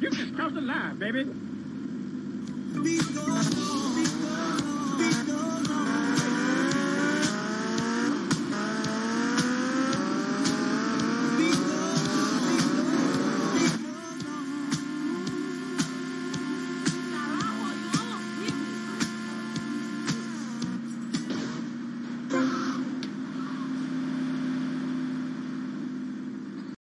You just crossed the line, baby.